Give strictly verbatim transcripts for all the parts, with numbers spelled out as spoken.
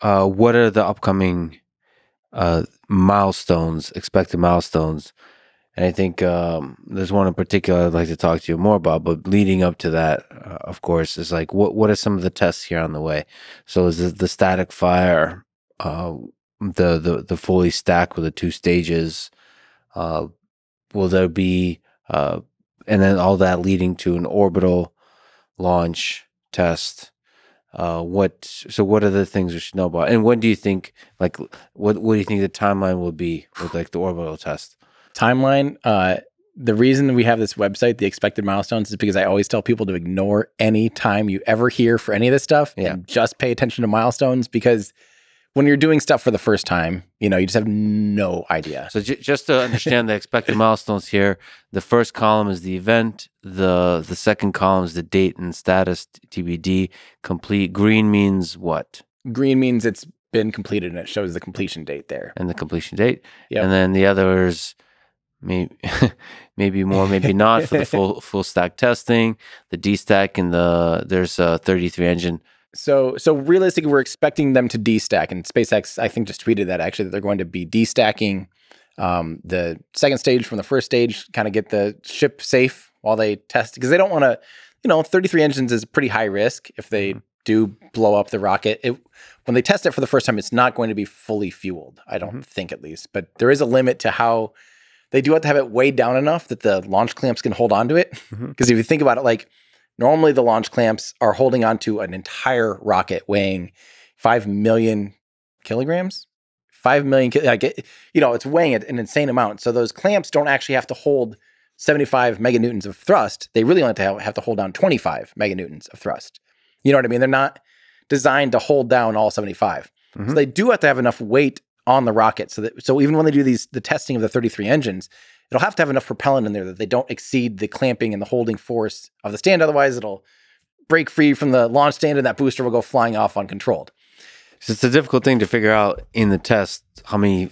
uh, what are the upcoming uh, milestones, expected milestones? And I think um, there's one in particular I'd like to talk to you more about, but leading up to that, uh, of course, is like, what what are some of the tests here on the way? So is it the static fire, uh, the, the, the fully stacked with the two stages? Uh, will there be, uh, and then all that leading to an orbital launch test? Uh, what, so what are the things we should know about? And when do you think, like, what, what do you think the timeline will be with like the orbital test? Timeline, uh, the reason we have this website, the expected milestones, is because I always tell people to ignore any time you ever hear for any of this stuff. Yeah. And just pay attention to milestones, because when you're doing stuff for the first time, you know, you just have no idea. So j just to understand the expected milestones here, the first column is the event, the the second column is the date and status, T B D, complete. Green means what? Green means it's been completed and it shows the completion date there. And the completion date. Yep. And then the others... Maybe, maybe more, maybe not, for the full full stack testing, the D-stack, and the there's a thirty-three engine. So, so realistically, we're expecting them to D-stack, and SpaceX, I think, just tweeted that actually that they're going to be D-stacking um, the second stage from the first stage, kind of get the ship safe while they test, because they don't want to, you know, thirty-three engines is pretty high risk if they do blow up the rocket. It, when they test it for the first time, it's not going to be fully fueled, I don't mm-hmm. think, at least, but there is a limit to how. They do have to have it weighed down enough that the launch clamps can hold onto it. Because mm-hmm. if you think about it, like normally the launch clamps are holding onto an entire rocket weighing five million kilograms, five million. Like it, you know, it's weighing an insane amount. So those clamps don't actually have to hold seventy-five meganewtons of thrust. They really only have to have, have to hold down twenty-five meganewtons of thrust. You know what I mean? They're not designed to hold down all seventy-five. Mm-hmm. So they do have to have enough weight on the rocket, so that so even when they do these the testing of the thirty-three engines, it'll have to have enough propellant in there that they don't exceed the clamping and the holding force of the stand. Otherwise, it'll break free from the launch stand, and that booster will go flying off uncontrolled. So it's a difficult thing to figure out in the test how many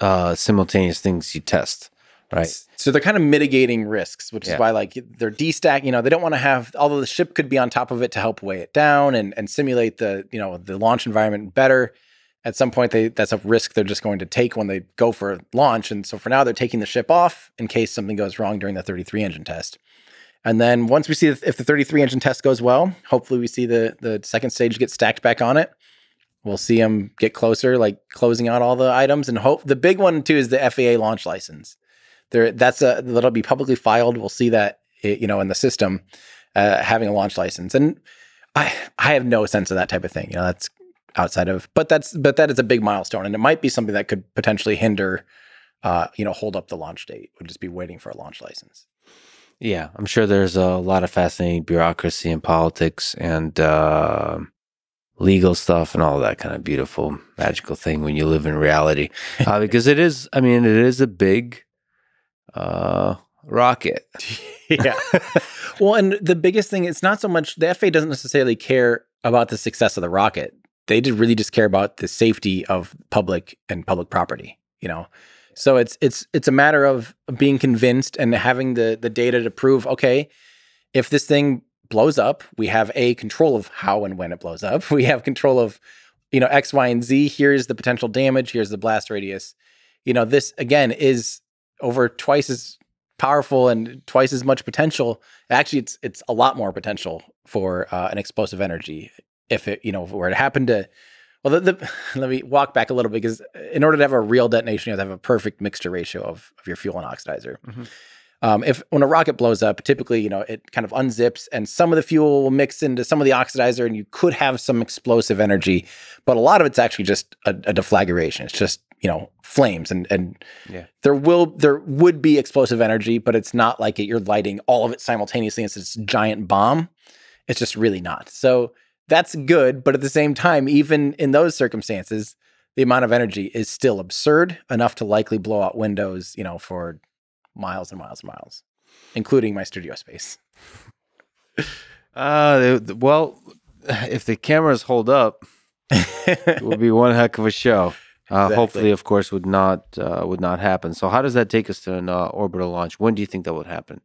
uh, simultaneous things you test, right? So they're kind of mitigating risks, which yeah. is why like they're de-stack. You know, they don't want to have, although the ship could be on top of it to help weigh it down and and simulate the you know the launch environment better. At some point, they, that's a risk they're just going to take when they go for launch. And so for now, they're taking the ship off in case something goes wrong during the thirty-three engine test. And then once we see if the thirty-three engine test goes well, hopefully we see the, the second stage get stacked back on it. We'll see them get closer, like closing out all the items. And hope the big one, too, is the F A A launch license. There, that's a, that'll be publicly filed. We'll see that, you know, in the system, uh, having a launch license. And I, I have no sense of that type of thing. You know, that's outside of, but that's, but that is a big milestone, and it might be something that could potentially hinder, uh, you know, hold up the launch date. Would just be waiting for a launch license. Yeah, I'm sure there's a lot of fascinating bureaucracy and politics and uh, legal stuff and all that kind of beautiful magical thing when you live in reality, uh, because it is. I mean, it is a big uh, rocket. Yeah. Well, and the biggest thing, it's not so much the F A A doesn't necessarily care about the success of the rocket. They did really just care about the safety of public and public property, you know? So it's, it's, it's a matter of being convinced and having the, the data to prove, okay, if this thing blows up, we have a control of how and when it blows up. We have control of, you know, X, Y, and Z. Here's the potential damage. Here's the blast radius. You know, this again is over twice as powerful and twice as much potential. Actually, it's, it's a lot more potential for uh, an explosive energy. If it, you know, where it happened to, well, the, the, let me walk back a little bit, because in order to have a real detonation, you have to have a perfect mixture ratio of, of your fuel and oxidizer. Mm-hmm. um, if when a rocket blows up, typically, you know, it kind of unzips and some of the fuel will mix into some of the oxidizer and you could have some explosive energy, but a lot of it's actually just a, a deflagration. It's just, you know, flames and, and yeah. there will, there would be explosive energy, but it's not like it, you're lighting all of it simultaneously. It's this giant bomb. It's just really not. So that's good, but at the same time, even in those circumstances, the amount of energy is still absurd enough to likely blow out windows, you know, for miles and miles and miles, including my studio space. Uh, well, if the cameras hold up, it will be one heck of a show. Uh, exactly. Hopefully, of course, would not uh, would not happen. So, how does that take us to an uh, orbital launch? When do you think that would happen?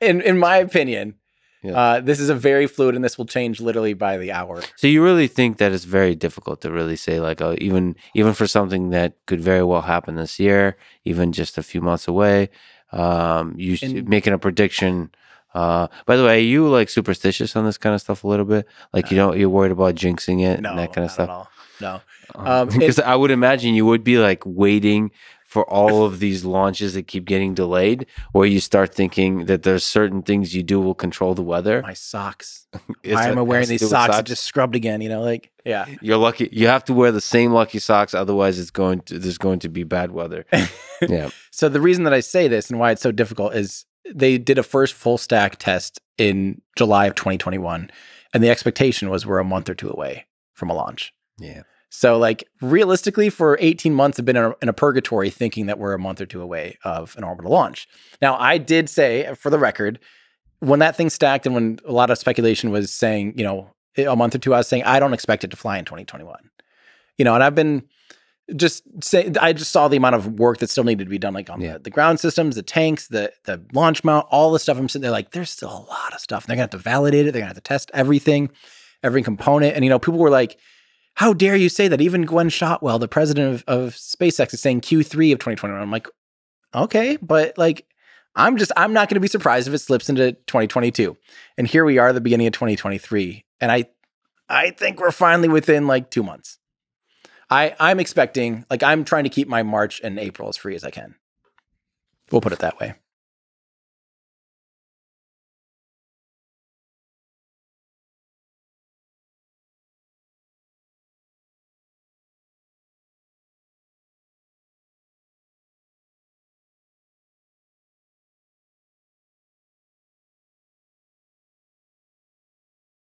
In in my opinion, Yeah. Uh, this is a very fluid, and this will change literally by the hour. So you really think that it's very difficult to really say, like, oh, even even for something that could very well happen this year, even just a few months away, um, you and, making a prediction. Uh, by the way, are you like superstitious on this kind of stuff a little bit? Like no. you don't, you're worried about jinxing it no, and that kind of stuff? All. No, um, because it, I would imagine you would be like waiting for all of these launches that keep getting delayed, where you start thinking that there's certain things you do will control the weather. My socks. Why am I wearing these socks? I just scrubbed again, you know, like, yeah. You're lucky. You have to wear the same lucky socks. Otherwise, it's going to, there's going to be bad weather. Yeah. So the reason that I say this and why it's so difficult is they did a first full stack test in July of twenty twenty-one. And the expectation was we're a month or two away from a launch. Yeah. So, like, realistically, for eighteen months, I've been in a, in a purgatory thinking that we're a month or two away of an orbital launch. Now, I did say, for the record, when that thing stacked and when a lot of speculation was saying, you know, a month or two, I was saying, I don't expect it to fly in twenty twenty-one. You know, and I've been just saying, I just saw the amount of work that still needed to be done, like on yeah. the, the ground systems, the tanks, the the launch mount, all the stuff. I'm sitting there like, there's still a lot of stuff. And they're going to have to validate it. They're going to have to test everything, every component. And, you know, people were like, how dare you say that? Even Gwen Shotwell, the president of, of SpaceX, is saying Q three of twenty twenty-one. I'm like, okay, but like, I'm just, I'm not going to be surprised if it slips into twenty twenty-two. And here we are, the beginning of twenty twenty-three. And I, I think we're finally within like two months. I, I'm expecting, like, I'm trying to keep my March and April as free as I can. We'll put it that way.